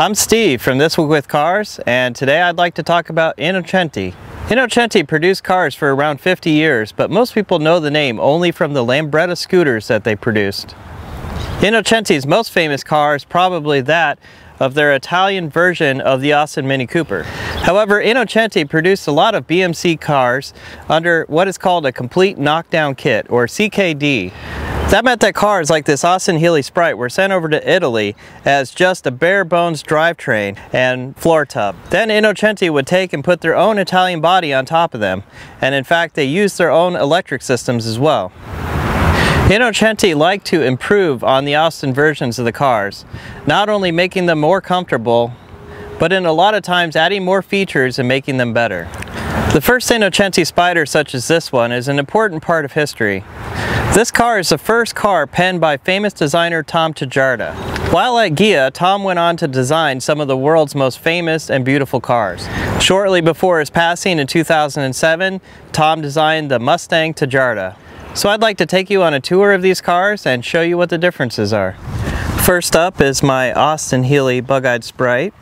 I'm Steve from This Week With Cars, and today I'd like to talk about Innocenti. Innocenti produced cars for around 50 years, but most people know the name only from the Lambretta scooters that they produced. Innocenti's most famous car is probably that of their Italian version of the Austin Mini Cooper. However, Innocenti produced a lot of BMC cars under what is called a complete knockdown kit, or CKD. That meant that cars like this Austin Healey Sprite were sent over to Italy as just a bare bones drivetrain and floor tub. Then Innocenti would take and put their own Italian body on top of them, and in fact they used their own electric systems as well. Innocenti liked to improve on the Austin versions of the cars, not only making them more comfortable, but in a lot of times adding more features and making them better. The first Innocenti Spider, such as this one, is an important part of history. This car is the first car penned by famous designer Tom Tjaarda. While at Ghia, Tom went on to design some of the world's most famous and beautiful cars. Shortly before his passing in 2007, Tom designed the Mustang Tjaarda. So I'd like to take you on a tour of these cars and show you what the differences are. First up is my Austin Healey Bug-Eyed Sprite.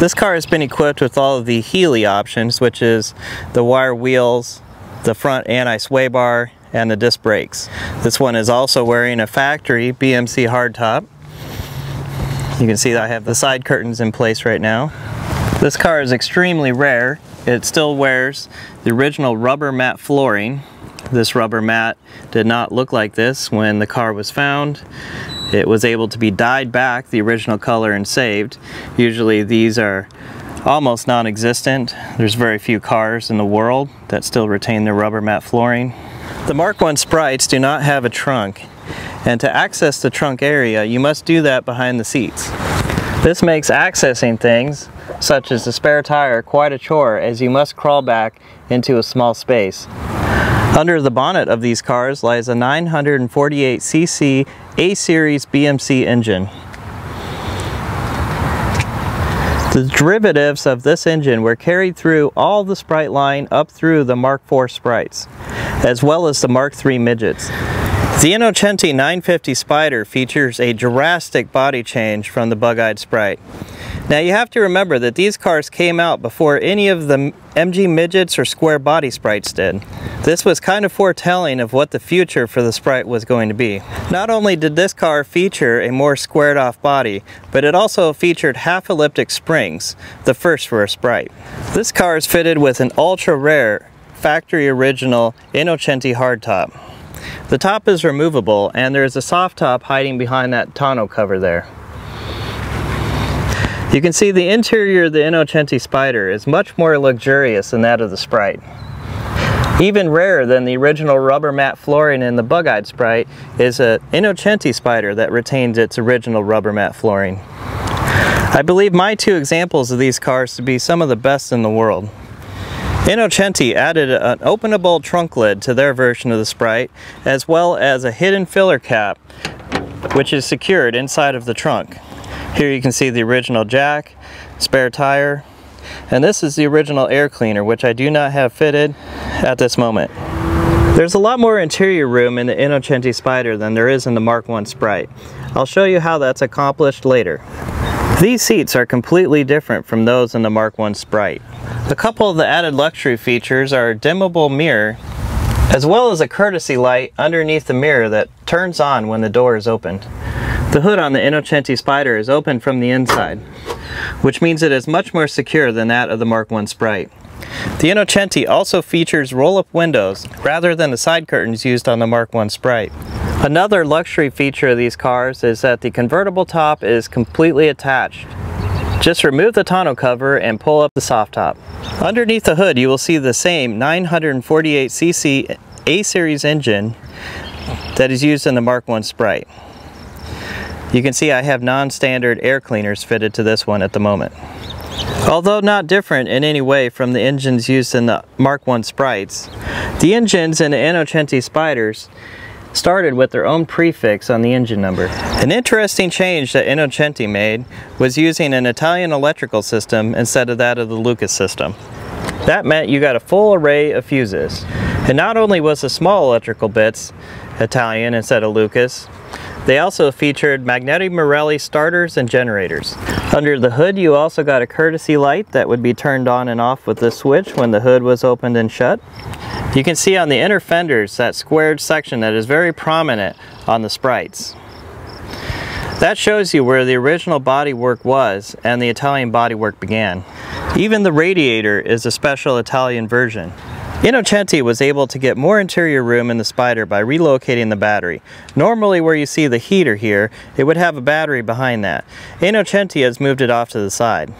This car has been equipped with all of the Healey options, which is the wire wheels, the front anti-sway bar, and the disc brakes. This one is also wearing a factory BMC hardtop. You can see that I have the side curtains in place right now. This car is extremely rare. It still wears the original rubber mat flooring. This rubber mat did not look like this when the car was found. It was able to be dyed back the original color and saved. Usually these are almost non-existent. There's very few cars in the world that still retain their rubber mat flooring. The Mark 1 Sprites do not have a trunk, and to access the trunk area you must do that behind the seats. This makes accessing things, such as the spare tire, quite a chore, as you must crawl back into a small space. Under the bonnet of these cars lies a 948cc A series BMC engine. The derivatives of this engine were carried through all the Sprite line up through the Mark IV Sprites, as well as the Mark III Midgets. The Innocenti 950 Spider features a drastic body change from the Bug-Eyed Sprite. Now you have to remember that these cars came out before any of the MG Midgets or square body Sprites did. This was kind of foretelling of what the future for the Sprite was going to be. Not only did this car feature a more squared off body, but it also featured half elliptic springs, the first for a Sprite. This car is fitted with an ultra rare factory original Innocenti hardtop. The top is removable, and there is a soft top hiding behind that tonneau cover there. You can see the interior of the Innocenti Spider is much more luxurious than that of the Sprite. Even rarer than the original rubber mat flooring in the Bug-Eyed Sprite is an Innocenti Spider that retains its original rubber mat flooring. I believe my two examples of these cars to be some of the best in the world. Innocenti added an openable trunk lid to their version of the Sprite, as well as a hidden filler cap, which is secured inside of the trunk. Here you can see the original jack, spare tire, and this is the original air cleaner, which I do not have fitted at this moment. There's a lot more interior room in the Innocenti Spider than there is in the Mark I Sprite. I'll show you how that's accomplished later. These seats are completely different from those in the Mark I Sprite. A couple of the added luxury features are a dimmable mirror, as well as a courtesy light underneath the mirror that turns on when the door is opened. The hood on the Innocenti Spider is open from the inside, which means it is much more secure than that of the Mark I Sprite. The Innocenti also features roll-up windows, rather than the side curtains used on the Mark I Sprite. Another luxury feature of these cars is that the convertible top is completely attached. Just remove the tonneau cover and pull up the soft top. Underneath the hood you will see the same 948cc A series engine that is used in the Mark I Sprite. You can see I have non-standard air cleaners fitted to this one at the moment. Although not different in any way from the engines used in the Mark I Sprites, the engines in the Innocenti Spiders started with their own prefix on the engine number. An interesting change that Innocenti made was using an Italian electrical system instead of that of the Lucas system. That meant you got a full array of fuses. And not only was the small electrical bits Italian instead of Lucas, they also featured Magneti Marelli starters and generators. Under the hood, you also got a courtesy light that would be turned on and off with this switch when the hood was opened and shut. You can see on the inner fenders that squared section that is very prominent on the Sprites. That shows you where the original bodywork was and the Italian bodywork began. Even the radiator is a special Italian version. Innocenti was able to get more interior room in the Spider by relocating the battery. Normally where you see the heater here, it would have a battery behind that. Innocenti has moved it off to the side.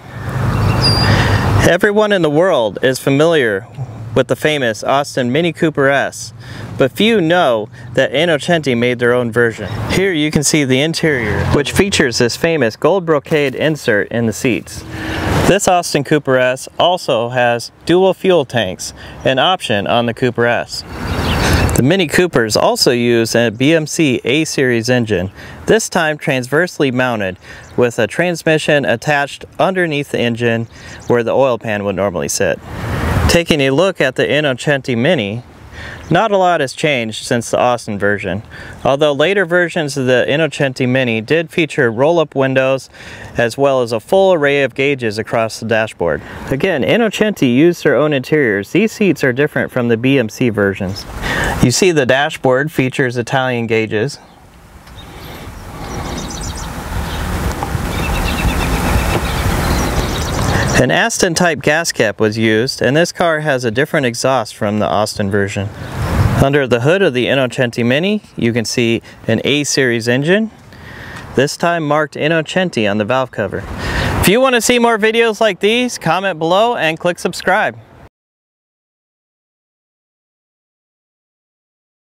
Everyone in the world is familiar with the famous Austin Mini Cooper S, but few know that Innocenti made their own version. Here you can see the interior, which features this famous gold brocade insert in the seats. This Austin Cooper S also has dual fuel tanks, an option on the Cooper S. The Mini Coopers also use a BMC A-series engine, this time transversely mounted with a transmission attached underneath the engine where the oil pan would normally sit. Taking a look at the Innocenti Mini, not a lot has changed since the Austin version, although later versions of the Innocenti Mini did feature roll-up windows as well as a full array of gauges across the dashboard. Again, Innocenti used their own interiors. These seats are different from the BMC versions. You see the dashboard features Italian gauges. An Aston type gas cap was used, and this car has a different exhaust from the Austin version. Under the hood of the Innocenti Mini, you can see an A-series engine, this time marked Innocenti on the valve cover. If you want to see more videos like these, comment below and click subscribe.